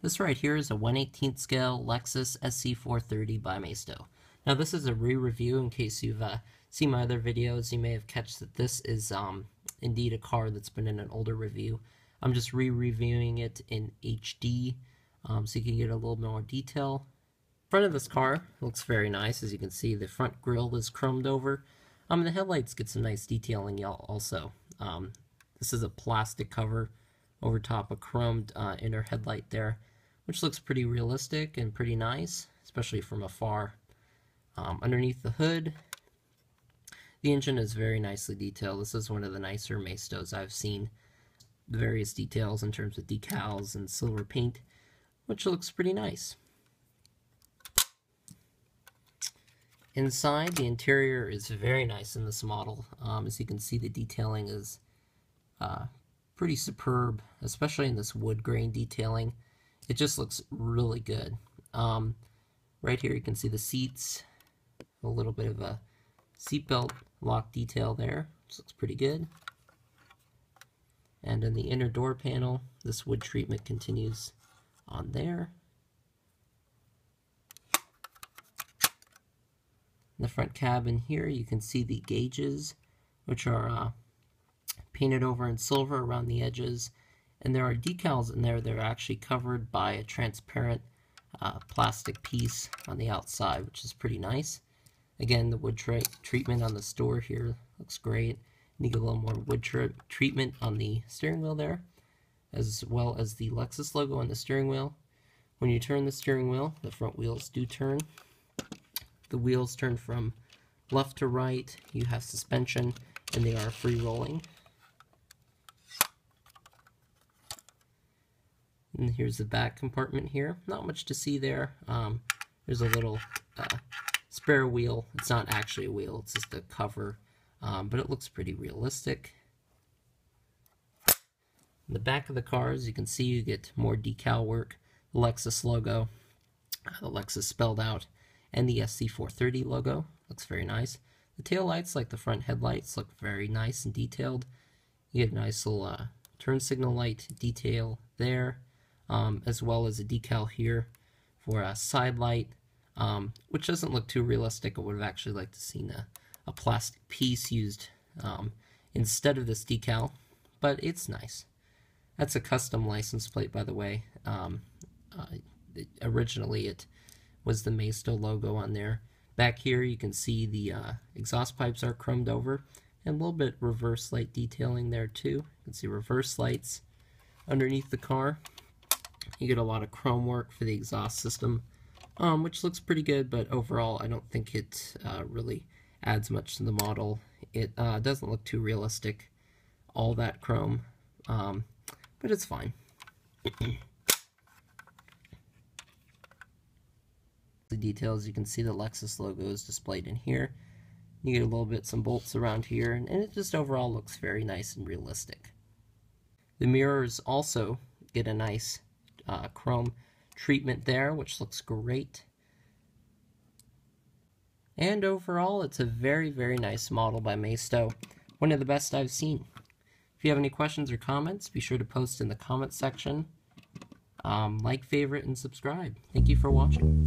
This right here is a 1/18 scale Lexus SC430 by Maisto. Now this is a re-review in case you've seen my other videos. You may have catched that this is indeed a car that's been in an older review. I'm just re-reviewing it in HD so you can get a little more detail. Front of this car looks very nice. As you can see, the front grille is chromed over. The headlights get some nice detailing also. This is a plastic cover over top of chromed inner headlight there, which looks pretty realistic and pretty nice, especially from afar. Underneath the hood, the engine is very nicely detailed. This is one of the nicer Maistos I've seen. The various details in terms of decals and silver paint, which looks pretty nice. Inside, the interior is very nice in this model. As you can see, the detailing is pretty superb, especially in this wood grain detailing. It just looks really good. Right here you can see the seats, a little bit of a seatbelt lock detail there, which looks pretty good. And in the inner door panel, this wood treatment continues on there. In the front cabin here, you can see the gauges, which are painted over in silver around the edges, and there are decals in there that are actually covered by a transparent plastic piece on the outside, which is pretty nice. Again, the wood treatment on this door here looks great. You get a little more wood treatment on the steering wheel there, as well as the Lexus logo on the steering wheel. When you turn the steering wheel, the front wheels do turn. The wheels turn from left to right. You have suspension, and they are free rolling. And here's the back compartment here. Not much to see there. There's a little spare wheel. It's not actually a wheel, it's just a cover. But it looks pretty realistic. In the back of the car, as you can see, you get more decal work, the Lexus logo, the Lexus spelled out, and the SC430 logo. Looks very nice. The taillights, like the front headlights, look very nice and detailed. You get a nice little turn signal light detail there, as well as a decal here for a side light, which doesn't look too realistic. I would have actually liked to see a plastic piece used instead of this decal, but it's nice. That's a custom license plate, by the way. Originally it was the Maisto logo on there. Back here you can see the exhaust pipes are chromed over, and a little bit reverse light detailing there too. You can see reverse lights underneath the car. You get a lot of chrome work for the exhaust system, which looks pretty good, but overall I don't think it really adds much to the model. It doesn't look too realistic, all that chrome, but it's fine. The details, you can see the Lexus logo is displayed in here. You get a little bit, some bolts around here, and it just overall looks very nice and realistic. The mirrors also get a nice chrome treatment there, which looks great. And overall, it's a very, very nice model by Maisto, one of the best I've seen. If you have any questions or comments, be sure to post in the comments section. Like, favorite, and subscribe. Thank you for watching.